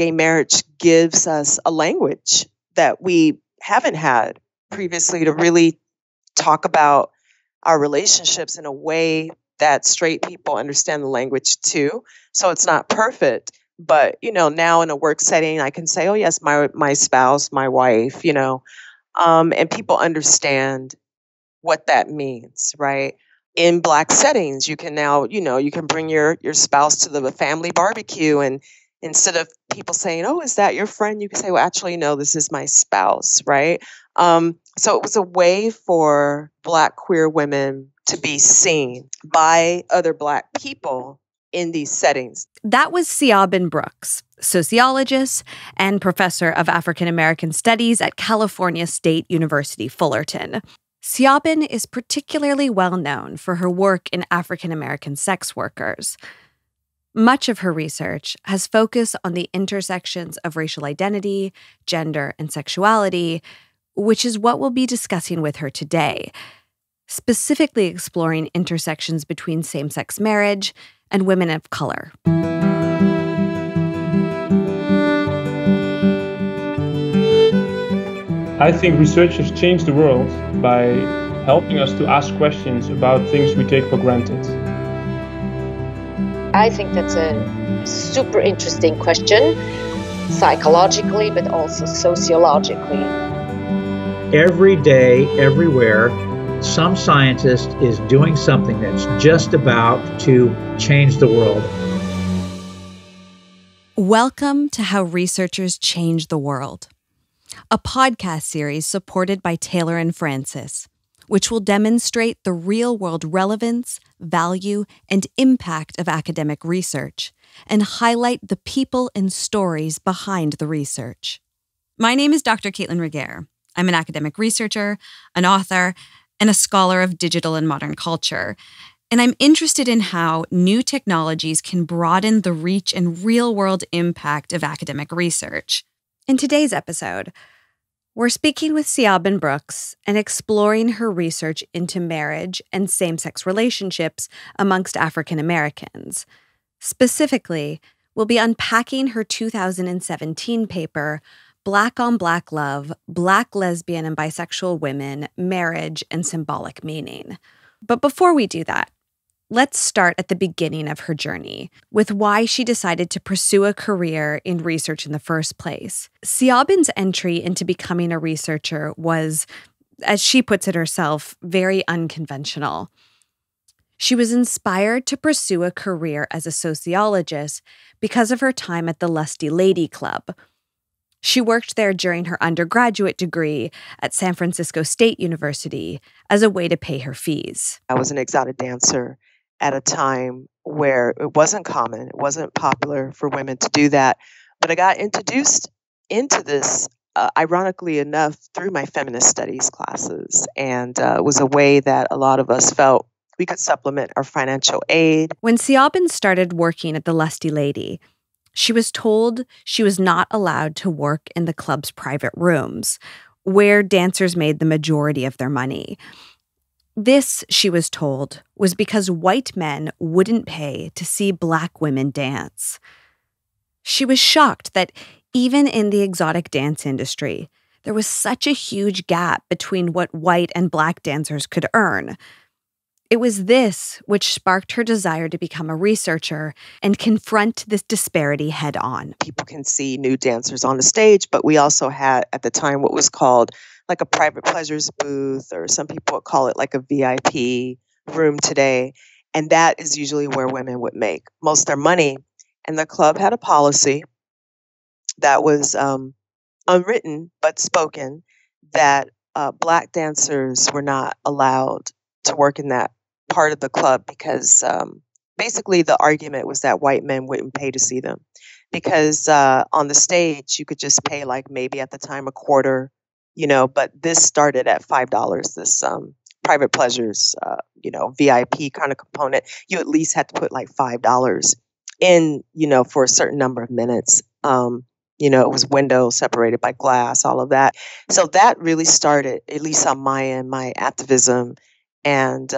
gay marriage gives us a language that we haven't had previously to really talk about our relationships in a way that straight people understand the language too. So it's not perfect, but you know, now in a work setting, I can say, "Oh yes, my spouse, my wife," you know, and people understand what that means, right? In Black settings, you can now, you know, you can bring your spouse to the family barbecue, and instead of people saying, "Oh, is that your friend?" you can say, "Well, actually, no, this is my spouse," right? So it was a way for Black queer women to be seen by other Black people in these settings. That was Siobhan Brooks, sociologist and professor of African American Studies at California State University Fullerton. Siobhan is particularly well known for her work in African American sex workers. Much of her research has focused on the intersections of racial identity, gender, and sexuality, which is what we'll be discussing with her today, specifically exploring intersections between same-sex marriage and women of color. I think researchers change the world by helping us to ask questions about things we take for granted. I think that's a super interesting question, psychologically, but also sociologically. Every day, everywhere, some scientist is doing something that's just about to change the world. Welcome to How Researchers Change the World, a podcast series supported by Taylor and Francis, which will demonstrate the real-world relevance, value, and impact of academic research, and highlight the people and stories behind the research. My name is Dr. Caitlin Regehr. I'm an academic researcher, an author, and a scholar of digital and modern culture. And I'm interested in how new technologies can broaden the reach and real-world impact of academic research. In today's episode, we're speaking with Siobhan Brooks and exploring her research into marriage and same-sex relationships amongst African Americans. Specifically, we'll be unpacking her 2017 paper, Black on Black Love, Black Lesbian and Bisexual Women, Marriage and Symbolic Meaning. But before we do that, let's start at the beginning of her journey, with why she decided to pursue a career in research in the first place. Siobhan's entry into becoming a researcher was, as she puts it herself, very unconventional. She was inspired to pursue a career as a sociologist because of her time at the Lusty Lady Club. She worked there during her undergraduate degree at San Francisco State University as a way to pay her fees. I was an exotic dancer at a time where it wasn't common, it wasn't popular for women to do that. But I got introduced into this, ironically enough, through my feminist studies classes. And it was a way that a lot of us felt we could supplement our financial aid. When Siobhan started working at the Lusty Lady, she was told she was not allowed to work in the club's private rooms, where dancers made the majority of their money. This, she was told, was because white men wouldn't pay to see Black women dance. She was shocked that even in the exotic dance industry, there was such a huge gap between what white and Black dancers could earn. It was this which sparked her desire to become a researcher and confront this disparity head-on. People can see new dancers on the stage, but we also had, at the time, what was called like a private pleasures booth, or some people would call it like a VIP room today. And that is usually where women would make most of their money. And the club had a policy that was unwritten but spoken that Black dancers were not allowed to work in that part of the club because basically the argument was that white men wouldn't pay to see them. Because on the stage, you could just pay like maybe at the time a quarter, you know, but this started at $5, this private pleasures, you know, VIP kind of component. You at least had to put like $5 in, you know, for a certain number of minutes. You know, it was window separated by glass, all of that. So that really started, at least on my end, my activism. And,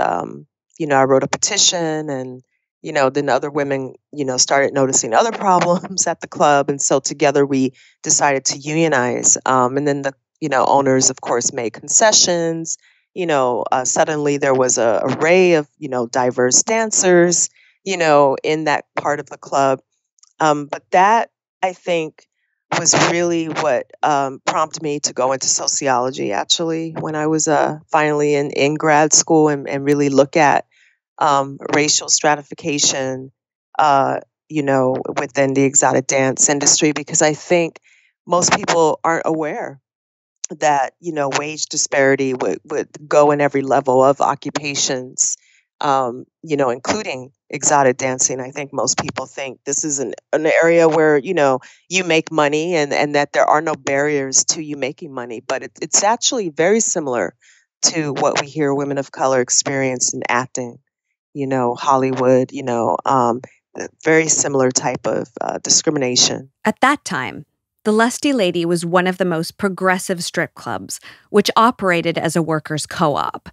you know, I wrote a petition and you know, then other women, you know, started noticing other problems at the club. And so together we decided to unionize. And then the, you know, owners, of course, made concessions. You know, suddenly there was an array of, you know, diverse dancers, you know, in that part of the club. But that, I think, was really what prompted me to go into sociology, actually, when I was finally in grad school and really look at racial stratification, you know, within the exotic dance industry, because I think most people aren't aware that, you know, wage disparity would go in every level of occupations, you know, including exotic dancing. I think most people think this is an area where, you know, you make money and that there are no barriers to you making money. But it's actually very similar to what we hear women of color experience in acting, you know, Hollywood, you know, very similar type of discrimination. At that time, the Lusty Lady was one of the most progressive strip clubs, which operated as a workers' co-op.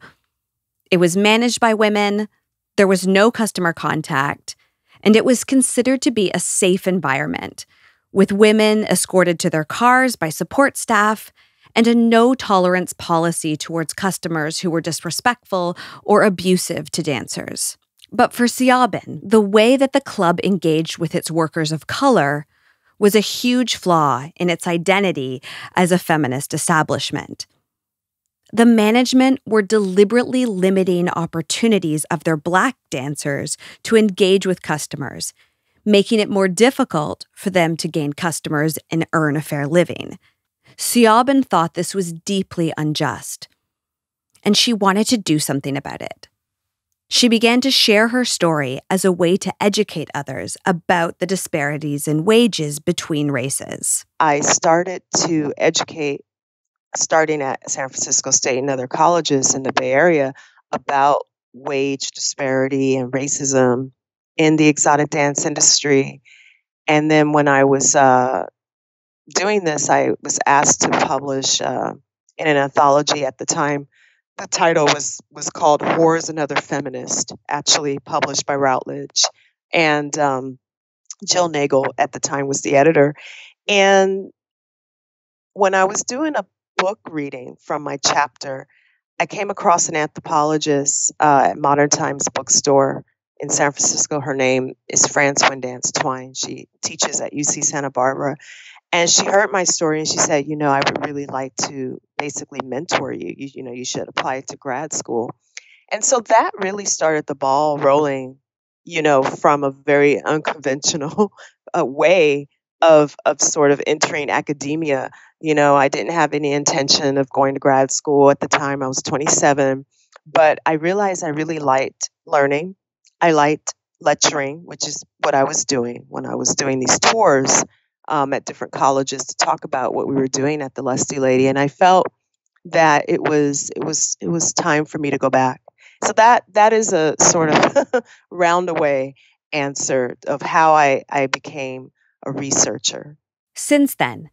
It was managed by women, there was no customer contact, and it was considered to be a safe environment, with women escorted to their cars by support staff, and a no-tolerance policy towards customers who were disrespectful or abusive to dancers. But for Siobhan, the way that the club engaged with its workers of color was a huge flaw in its identity as a feminist establishment. The management were deliberately limiting opportunities of their Black dancers to engage with customers, making it more difficult for them to gain customers and earn a fair living. Siobhan thought this was deeply unjust, and she wanted to do something about it. She began to share her story as a way to educate others about the disparities in wages between races. I started to educate, starting at San Francisco State and other colleges in the Bay Area, about wage disparity and racism in the exotic dance industry. And then when I was doing this, I was asked to publish in an anthology at the time. The title was called Whore is Another Feminist, actually published by Routledge. And Jill Nagel at the time was the editor. And when I was doing a book reading from my chapter, I came across an anthropologist at Modern Times Bookstore in San Francisco. Her name is Fran Dance Twine. She teaches at UC Santa Barbara. And she heard my story and she said, you know, I would really like to basically mentor you. You know, you should apply to grad school. And so that really started the ball rolling, you know, from a very unconventional way of sort of entering academia. You know, I didn't have any intention of going to grad school at the time. I was 27, but I realized I really liked learning. I liked lecturing, which is what I was doing when I was doing these tours at different colleges to talk about what we were doing at the Lusty Lady, and I felt that it was time for me to go back. So that is a sort of roundaway answer of how I became a researcher. Since then,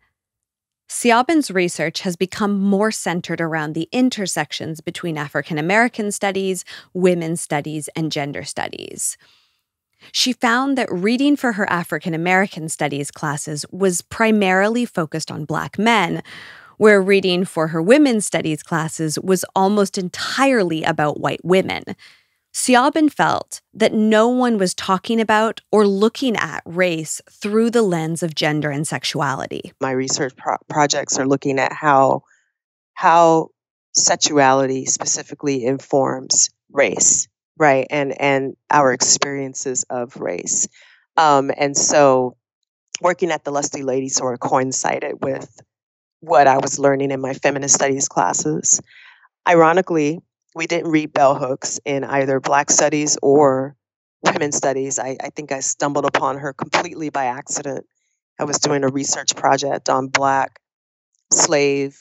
Siobhan's research has become more centered around the intersections between African American studies, women's studies, and gender studies. She found that reading for her African American studies classes was primarily focused on Black men, where reading for her women's studies classes was almost entirely about white women. Siobhan felt that no one was talking about or looking at race through the lens of gender and sexuality. My research projects are looking at how sexuality specifically informs race. Right. And our experiences of race. And so working at the Lusty Lady sort of coincided with what I was learning in my feminist studies classes. Ironically, we didn't read bell hooks in either Black studies or women's studies. I think I stumbled upon her completely by accident. I was doing a research project on Black slave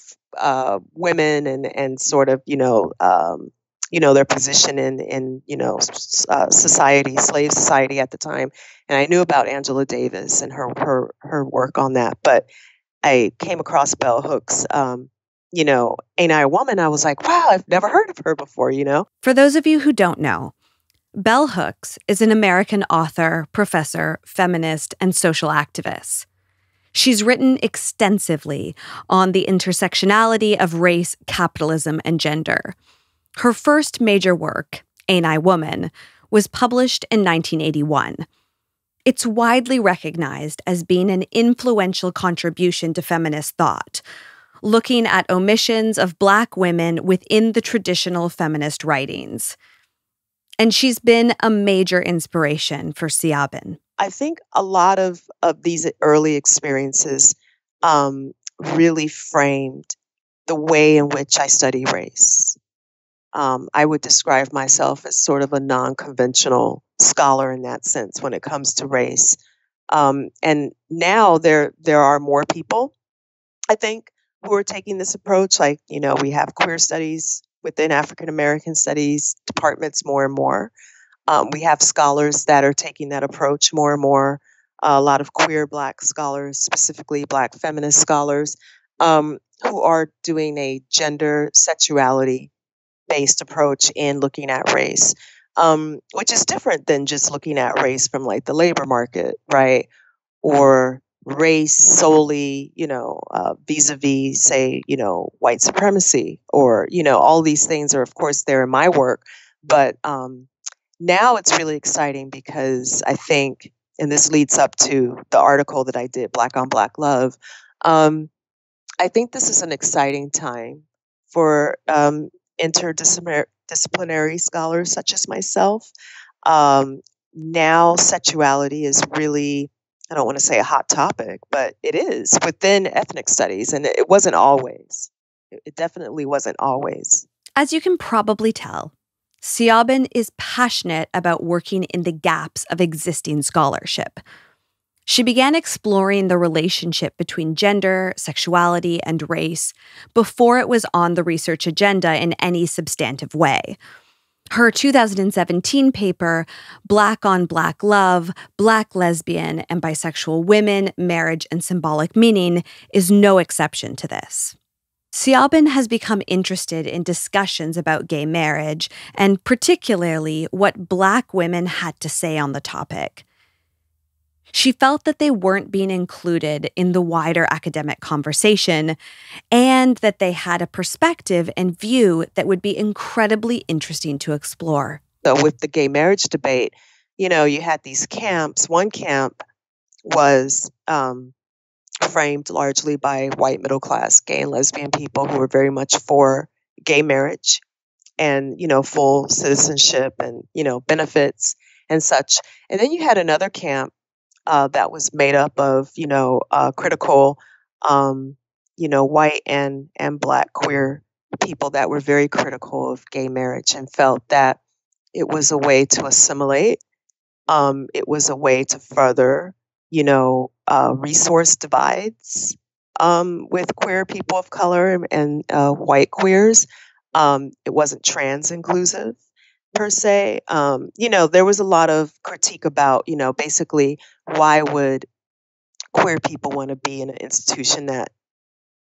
women and sort of, you know, their position in you know, society, slave society at the time. And I knew about Angela Davis and her work on that. But I came across Bell Hooks, you know, Ain't I a Woman? I was like, wow, I've never heard of her before, you know. For those of you who don't know, Bell Hooks is an American author, professor, feminist, and social activist. She's written extensively on the intersectionality of race, capitalism, and gender. Her first major work, Ain't I a Woman?, was published in 1981. It's widely recognized as being an influential contribution to feminist thought, looking at omissions of Black women within the traditional feminist writings. And she's been a major inspiration for Siobhan. I think a lot of these early experiences really framed the way in which I study race. I would describe myself as sort of a non-conventional scholar in that sense when it comes to race. And now there are more people, I think, who are taking this approach. Like, you know, we have queer studies within African American studies departments more and more. We have scholars that are taking that approach more and more. A lot of queer Black scholars, specifically Black feminist scholars, who are doing a gender sexuality-based approach in looking at race, which is different than just looking at race from like the labor market, right? Or race solely, you know, vis-a-vis, say, you know, white supremacy, or, you know, all these things are, of course, there in my work. But now it's really exciting because I think, and this leads up to the article that I did, Black on Black Love, I think this is an exciting time for interdisciplinary scholars such as myself. Now sexuality is really, I don't want to say a hot topic, but it is within ethnic studies. And it wasn't always. It definitely wasn't always. As you can probably tell, Siobhan is passionate about working in the gaps of existing scholarship. She began exploring the relationship between gender, sexuality, and race before it was on the research agenda in any substantive way. Her 2017 paper, Black on Black Love, Black Lesbian and Bisexual Women, Marriage and Symbolic Meaning, is no exception to this. Siobhan has become interested in discussions about gay marriage, and particularly what Black women had to say on the topic. She felt that they weren't being included in the wider academic conversation, and that they had a perspective and view that would be incredibly interesting to explore. So with the gay marriage debate, you know, you had these camps. One camp was framed largely by white middle-class gay and lesbian people who were very much for gay marriage and, you know, full citizenship and, you know, benefits and such. And then you had another camp that was made up of, you know, critical, you know, white and Black queer people that were very critical of gay marriage and felt that it was a way to assimilate. It was a way to further, you know, resource divides with queer people of color and white queers. It wasn't trans inclusive per se. You know, there was a lot of critique about, you know, basically why would queer people want to be in an institution that,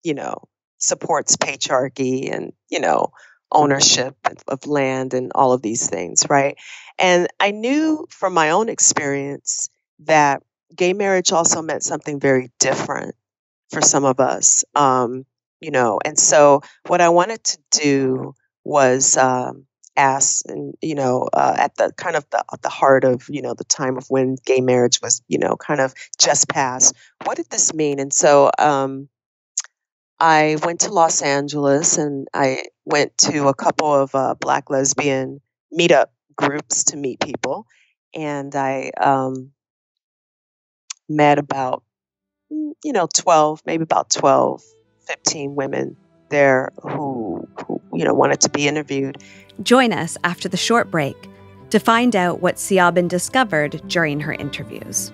you know, supports patriarchy and, you know, ownership of land and all of these things, right? And I knew from my own experience that gay marriage also meant something very different for some of us, you know. And so what I wanted to do was ask, and, you know, at the kind of the heart of, you know, the time of when gay marriage was, you know, kind of just passed, what did this mean? And so I went to Los Angeles and I went to a couple of Black lesbian meetup groups to meet people. And I met about, you know, 12, 15 women there who, you know, wanted to be interviewed. Join us after the short break to find out what Siobhan discovered during her interviews.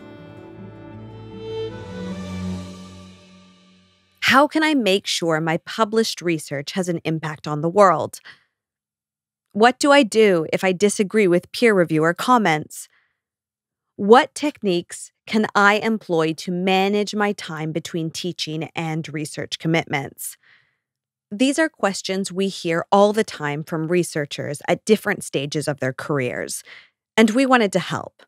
How can I make sure my published research has an impact on the world? What do I do if I disagree with peer reviewer comments? What techniques can I employ to manage my time between teaching and research commitments? These are questions we hear all the time from researchers at different stages of their careers, and we wanted to help.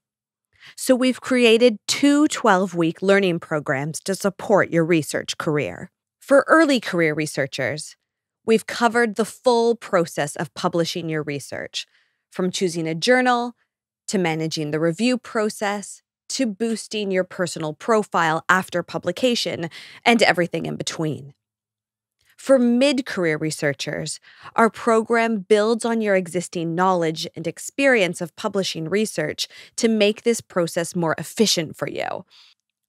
So we've created two 12-week learning programs to support your research career. For early career researchers, we've covered the full process of publishing your research, from choosing a journal, to managing the review process, to boosting your personal profile after publication, and everything in between. For mid-career researchers, our program builds on your existing knowledge and experience of publishing research to make this process more efficient for you.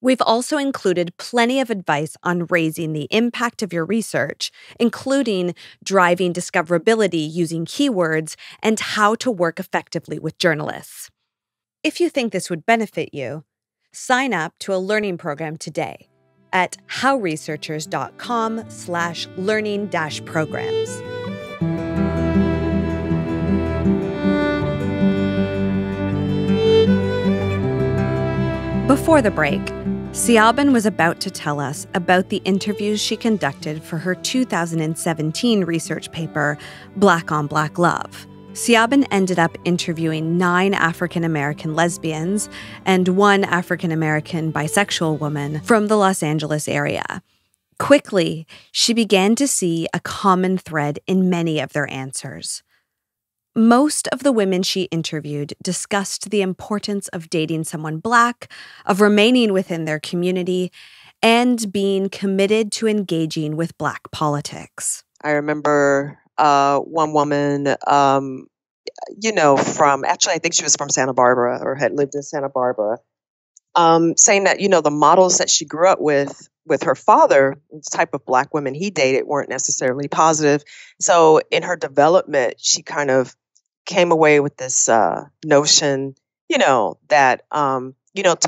We've also included plenty of advice on raising the impact of your research, including driving discoverability using keywords and how to work effectively with journalists. If you think this would benefit you, sign up to a learning program today at howresearchers.com/learning-programs. Before the break, Siobhan was about to tell us about the interviews she conducted for her 2017 research paper, Black on Black Love. Siobhan ended up interviewing 9 African American lesbians and 1 African American bisexual woman from the Los Angeles area. Quickly, she began to see a common thread in many of their answers. Most of the women she interviewed discussed the importance of dating someone Black, of remaining within their community, and being committed to engaging with Black politics. I remember one woman, I think she was from Santa Barbara or had lived in Santa Barbara, saying that, the models that she grew up with her father, the type of Black women he dated weren't necessarily positive. So in her development, she kind of came away with this notion, that, to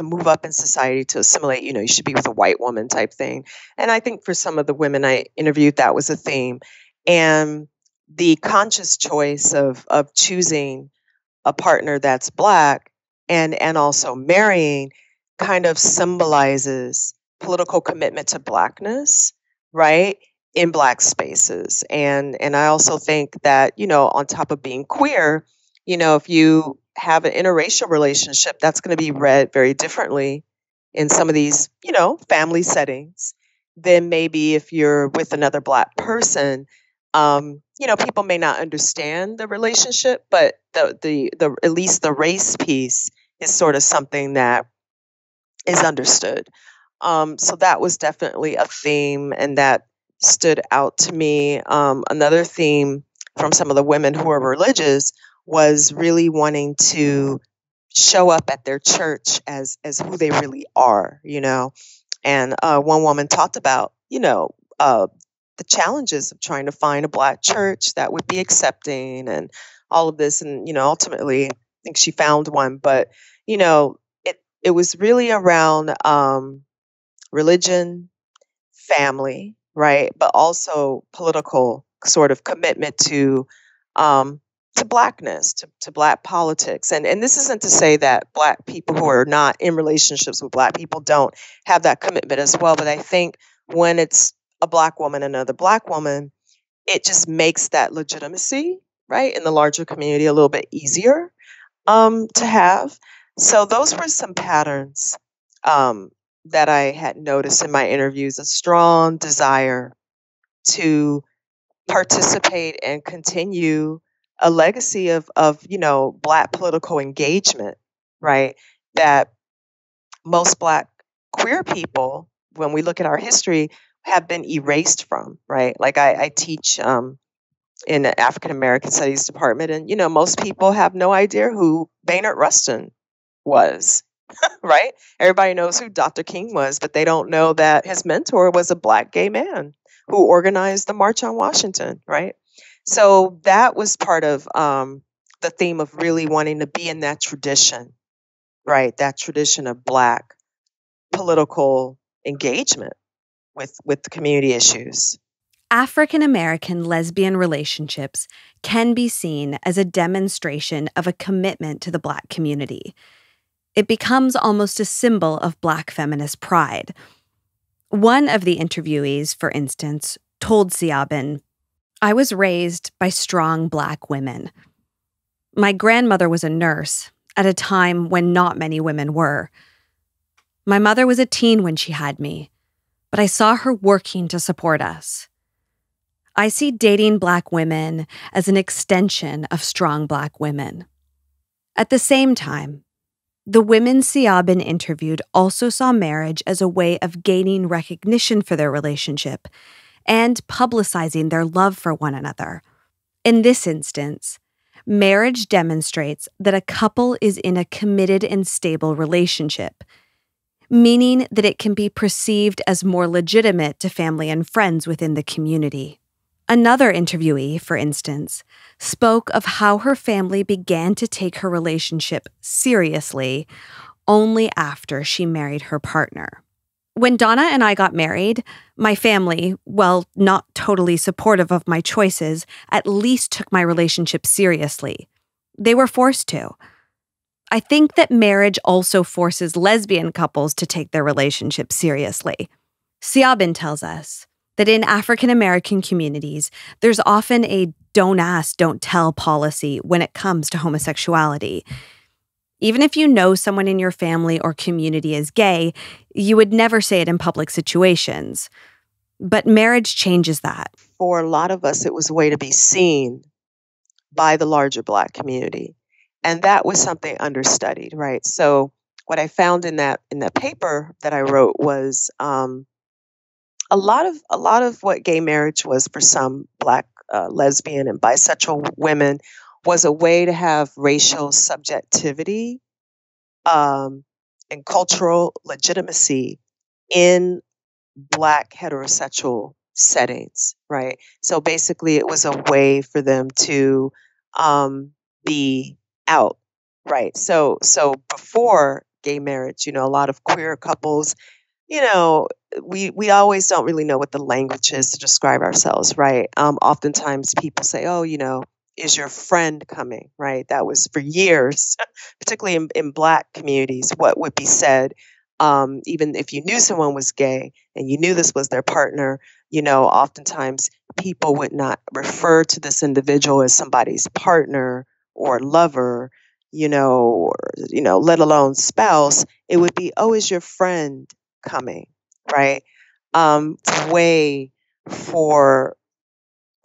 move up in society, to assimilate, you should be with a white woman type thing. And I think for some of the women I interviewed, that was a theme. And the conscious choice of choosing a partner that's Black and also marrying kind of symbolizes political commitment to Blackness, right, in Black spaces. And I also think that, on top of being queer, if you have an interracial relationship, that's going to be read very differently in some of these, family settings than maybe if you're with another Black person. People may not understand the relationship, but the at least the race piece is sort of something that is understood. So that was definitely a theme, and that stood out to me. Another theme from some of the women who are religious was really wanting to show up at their church as who they really are, And one woman talked about, the challenges of trying to find a Black church that would be accepting and all of this. And, ultimately, I think she found one. But, it was really around religion, family, right, but also political sort of commitment to Blackness, to Black politics. And this isn't to say that Black people who are not in relationships with Black people don't have that commitment as well. But I think when it's a Black woman, another Black woman, it just makes that legitimacy, right, in the larger community a little bit easier to have. So those were some patterns that I had noticed in my interviews, a strong desire to participate and continue a legacy of Black political engagement, right? That most Black queer people, when we look at our history, have been erased from, right? Like I teach in the African American Studies department, and, most people have no idea who Bayard Rustin was. Right? Everybody knows who Dr. King was, but they don't know that his mentor was a Black gay man who organized the March on Washington, right? So that was part of the theme of really wanting to be in that tradition, right? That tradition of Black political engagement with community issues. African American lesbian relationships can be seen as a demonstration of a commitment to the Black community. It becomes almost a symbol of Black feminist pride. One of the interviewees, for instance, told Siobhan, "I was raised by strong Black women. My grandmother was a nurse, at a time when not many women were. My mother was a teen when she had me, but I saw her working to support us. I see dating Black women as an extension of strong Black women. At the same time, the women Siobhan interviewed also saw marriage as a way of gaining recognition for their relationship and publicizing their love for one another. In this instance, marriage demonstrates that a couple is in a committed and stable relationship, meaning that it can be perceived as more legitimate to family and friends within the community. Another interviewee, for instance, spoke of how her family began to take her relationship seriously only after she married her partner. When Donna and I got married, my family, while not totally supportive of my choices, at least took my relationship seriously. They were forced to. I think that marriage also forces lesbian couples to take their relationship seriously. Siobhan tells us that in African American communities, there's often a don't ask, don't tell policy when it comes to homosexuality. Even if you know someone in your family or community is gay, you would never say it in public situations. But marriage changes that. For a lot of us, it was a way to be seen by the larger Black community. And that was something understudied, right? So what I found in that paper that I wrote was a lot of what gay marriage was for some Black, lesbian, and bisexual women was a way to have racial subjectivity and cultural legitimacy in Black heterosexual settings, right? So basically, it was a way for them to be out, right? So before gay marriage, a lot of queer couples, we always don't really know what the language is to describe ourselves, right? Oftentimes people say, oh, is your friend coming, right? That was for years, particularly in Black communities, what would be said, even if you knew someone was gay and you knew this was their partner, oftentimes people would not refer to this individual as somebody's partner or lover, or let alone spouse. It would be, oh, is your friend coming, right? It's a way for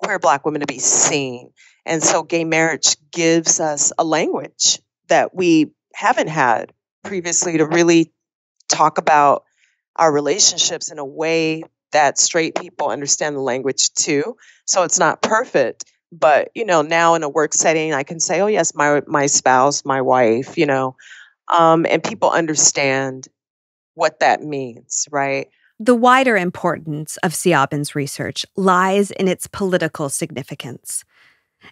queer Black women to be seen. And so gay marriage gives us a language that we haven't had previously to really talk about our relationships in a way that straight people understand the language too. So it's not perfect, but, now in a work setting, I can say, oh yes, my spouse, my wife, and people understand what that means, right? The wider importance of Siobhan's research lies in its political significance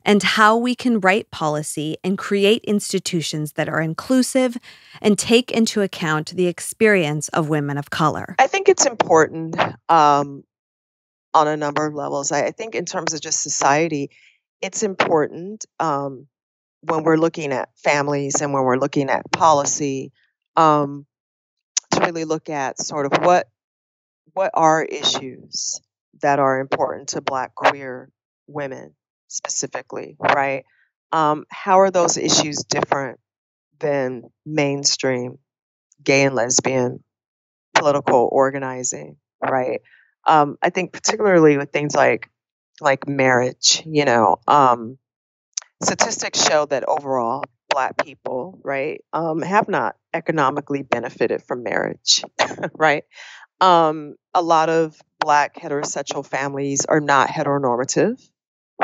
and how we can write policy and create institutions that are inclusive and take into account the experience of women of color. I think it's important on a number of levels. I think in terms of just society, it's important when we're looking at families and when we're looking at policy to really look at sort of what are issues that are important to Black queer women specifically, right? How are those issues different than mainstream gay and lesbian political organizing, right? I think particularly with things like marriage, statistics show that overall Black people, right, have not economically benefited from marriage, right? A lot of Black heterosexual families are not heteronormative,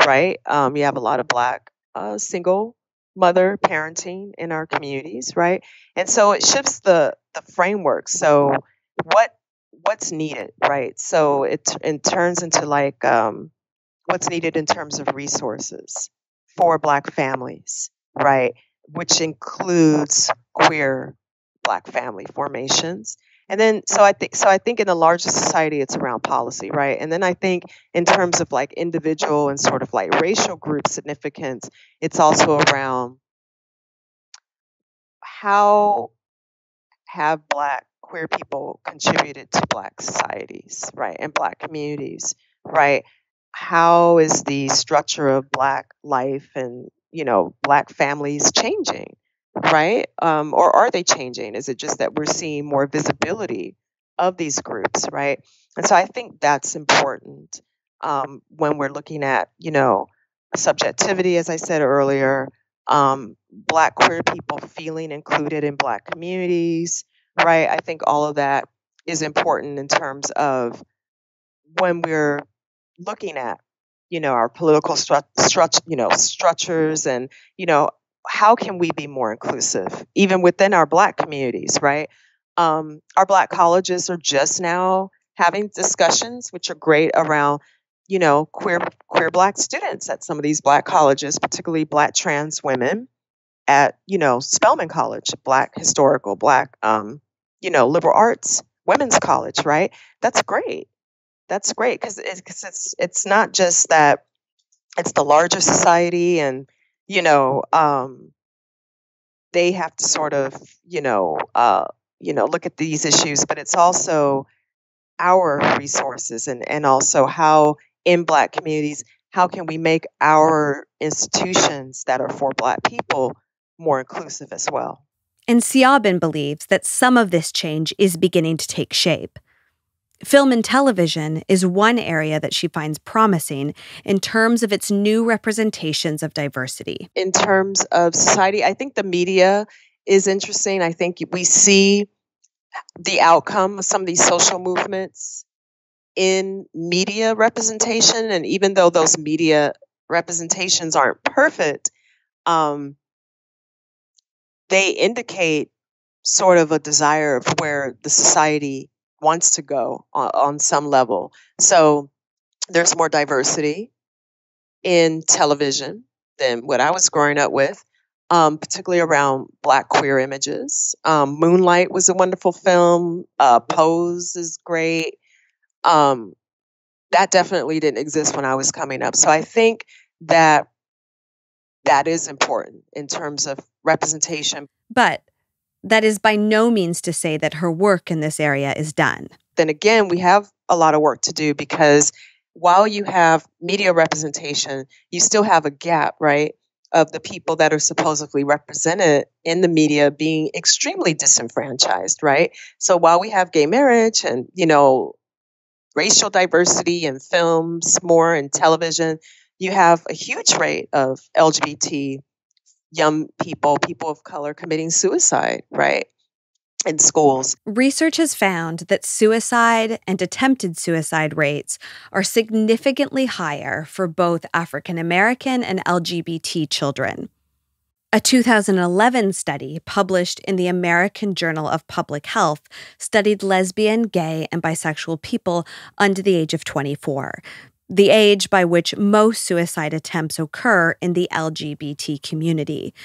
right? You have a lot of Black single mother parenting in our communities, right? And so it shifts the framework. So what's needed, right? So it turns into what's needed in terms of resources for Black families, right? Which includes queer Black family formations. And then, so I think in the larger society, it's around policy, right? And then I think in terms of individual and sort of racial group significance, it's also around how have Black queer people contributed to Black societies, right? And Black communities, right? How is the structure of Black life and, Black families changing, right? Or are they changing? Is it just that we're seeing more visibility of these groups, right? And so I think that's important when we're looking at, you know, subjectivity, as I said earlier, Black queer people feeling included in Black communities, right? I think all of that is important in terms of when we're looking at, you know, our political structures and, you know, how can we be more inclusive, even within our Black communities, right? Our Black colleges are just now having discussions, which are great, around, you know, queer Black students at some of these Black colleges, particularly Black trans women at, you know, Spelman College, Black historical, Black, you know, liberal arts women's college, right? That's great. That's great, because it's not just that it's the larger society and, you know, they have to sort of, you know, look at these issues, but it's also our resources and also how in Black communities, how can we make our institutions that are for Black people more inclusive as well? And Siobhan believes that some of this change is beginning to take shape. Film and television is one area that she finds promising in terms of its new representations of diversity. In terms of society, I think the media is interesting. I think we see the outcome of some of these social movements in media representation. And even though those media representations aren't perfect, they indicate sort of a desire of where the society wants to go on some level. So there's more diversity in television than what I was growing up with, particularly around Black queer images. Moonlight was a wonderful film. Pose is great. That definitely didn't exist when I was coming up. So I think that that is important in terms of representation. But that is by no means to say that her work in this area is done. Then again, we have a lot of work to do, because while you have media representation, you still have a gap, right, of the people that are supposedly represented in the media being extremely disenfranchised, right? So while we have gay marriage and, you know, racial diversity in films, more in television, you have a huge rate of LGBT young people, people of color committing suicide, right, in schools. Research has found that suicide and attempted suicide rates are significantly higher for both African American and LGBT children. A 2011 study published in the American Journal of Public Health studied lesbian, gay, and bisexual people under the age of 24— the age by which most suicide attempts occur in the LGBT community.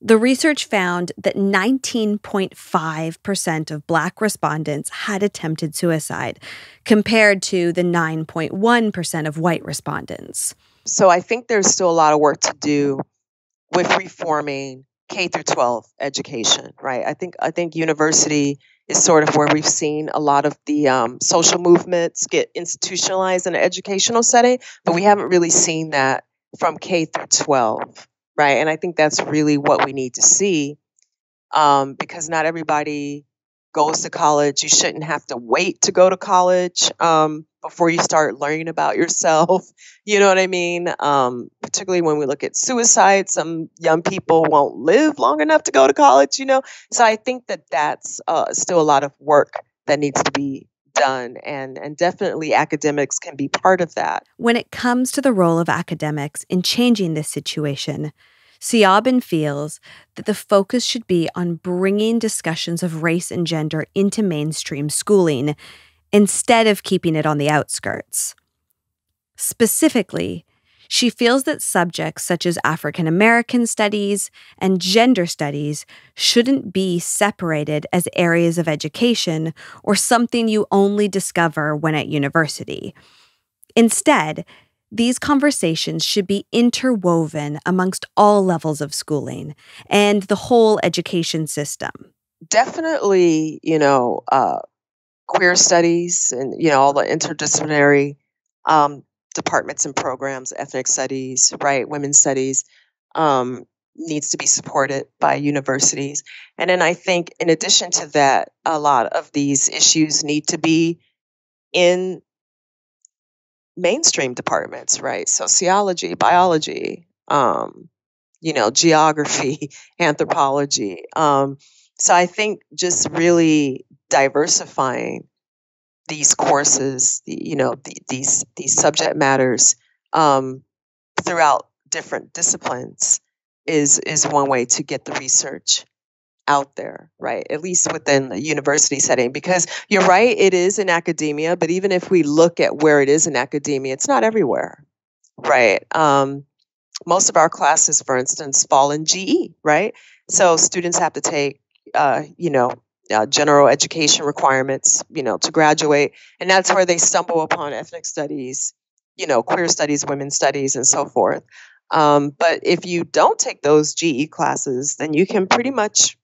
The research found that 19.5% of Black respondents had attempted suicide, compared to the 9.1% of white respondents. So I think there's still a lot of work to do with reforming K through 12 education, right? I think university is sort of where we've seen a lot of the social movements get institutionalized in an educational setting, but we haven't really seen that from K through 12, right? And I think that's really what we need to see, because not everybody goes to college. You shouldn't have to wait to go to college before you start learning about yourself. You know what I mean? Particularly when we look at suicide, some young people won't live long enough to go to college, you know? So I think that that's still a lot of work that needs to be done. And definitely academics can be part of that. When it comes to the role of academics in changing this situation, Siobhan feels that the focus should be on bringing discussions of race and gender into mainstream schooling instead of keeping it on the outskirts. Specifically, she feels that subjects such as African American studies and gender studies shouldn't be separated as areas of education or something you only discover when at university. Instead, these conversations should be interwoven amongst all levels of schooling and the whole education system. Definitely, you know, queer studies and, you know, all the interdisciplinary departments and programs, ethnic studies, right, women's studies, needs to be supported by universities. And then I think in addition to that, a lot of these issues need to be in mainstream departments, right? Sociology, biology, geography, anthropology. So I think just really diversifying these courses, these subject matters throughout different disciplines is one way to get the research out there, right? At least within the university setting, because you're right, it is in academia, but even if we look at where it is in academia, it's not everywhere, right? Most of our classes, for instance, fall in GE, right? So students have to take, general education requirements, to graduate. And that's where they stumble upon ethnic studies, queer studies, women's studies, and so forth. But if you don't take those GE classes, then you can pretty much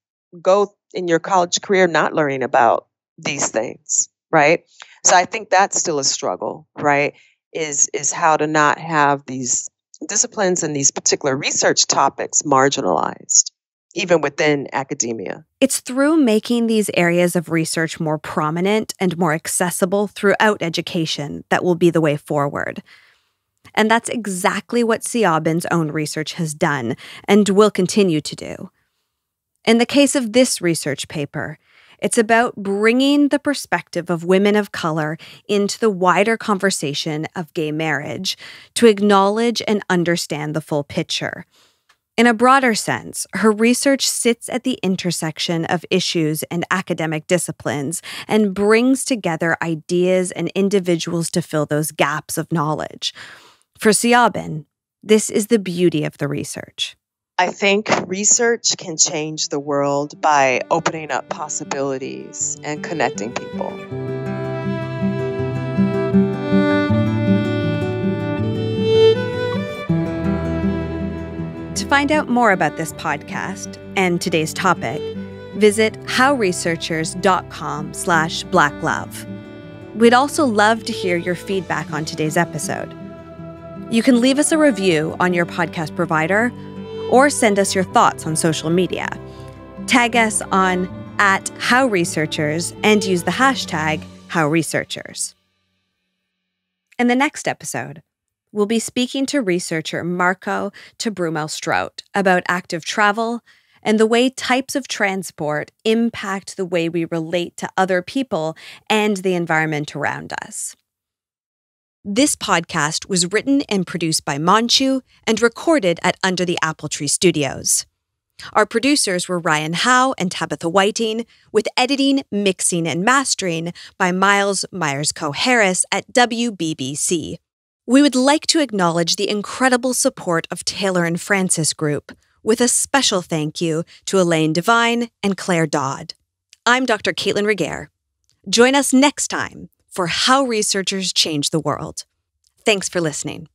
go in your college career not learning about these things, right? So I think that's still a struggle, right? Is how to not have these disciplines and these particular research topics marginalized, even within academia. It's through making these areas of research more prominent and more accessible throughout education that will be the way forward. And that's exactly what Siobhan's own research has done and will continue to do. In the case of this research paper, it's about bringing the perspective of women of color into the wider conversation of gay marriage to acknowledge and understand the full picture. In a broader sense, her research sits at the intersection of issues and academic disciplines and brings together ideas and individuals to fill those gaps of knowledge. For Siobhan, this is the beauty of the research. I think research can change the world by opening up possibilities and connecting people. To find out more about this podcast and today's topic, visit howresearchers.com/blacklove. We'd also love to hear your feedback on today's episode. You can leave us a review on your podcast provider or send us your thoughts on social media. Tag us on @HowResearchers and use the hashtag HowResearchers. In the next episode, we'll be speaking to researcher Marco Tabrumel-Strout about active travel and the way types of transport impact the way we relate to other people and the environment around us. This podcast was written and produced by Manchu and recorded at Under the Apple Tree Studios. Our producers were Ryan Howe and Tabitha Whiting, with editing, mixing, and mastering by Miles Myers Co Harris at WBBC. We would like to acknowledge the incredible support of Taylor and Francis Group, with a special thank you to Elaine Devine and Claire Dodd. I'm Dr. Caitlin Regehr. Join us next time for How Researchers Change the World. Thanks for listening.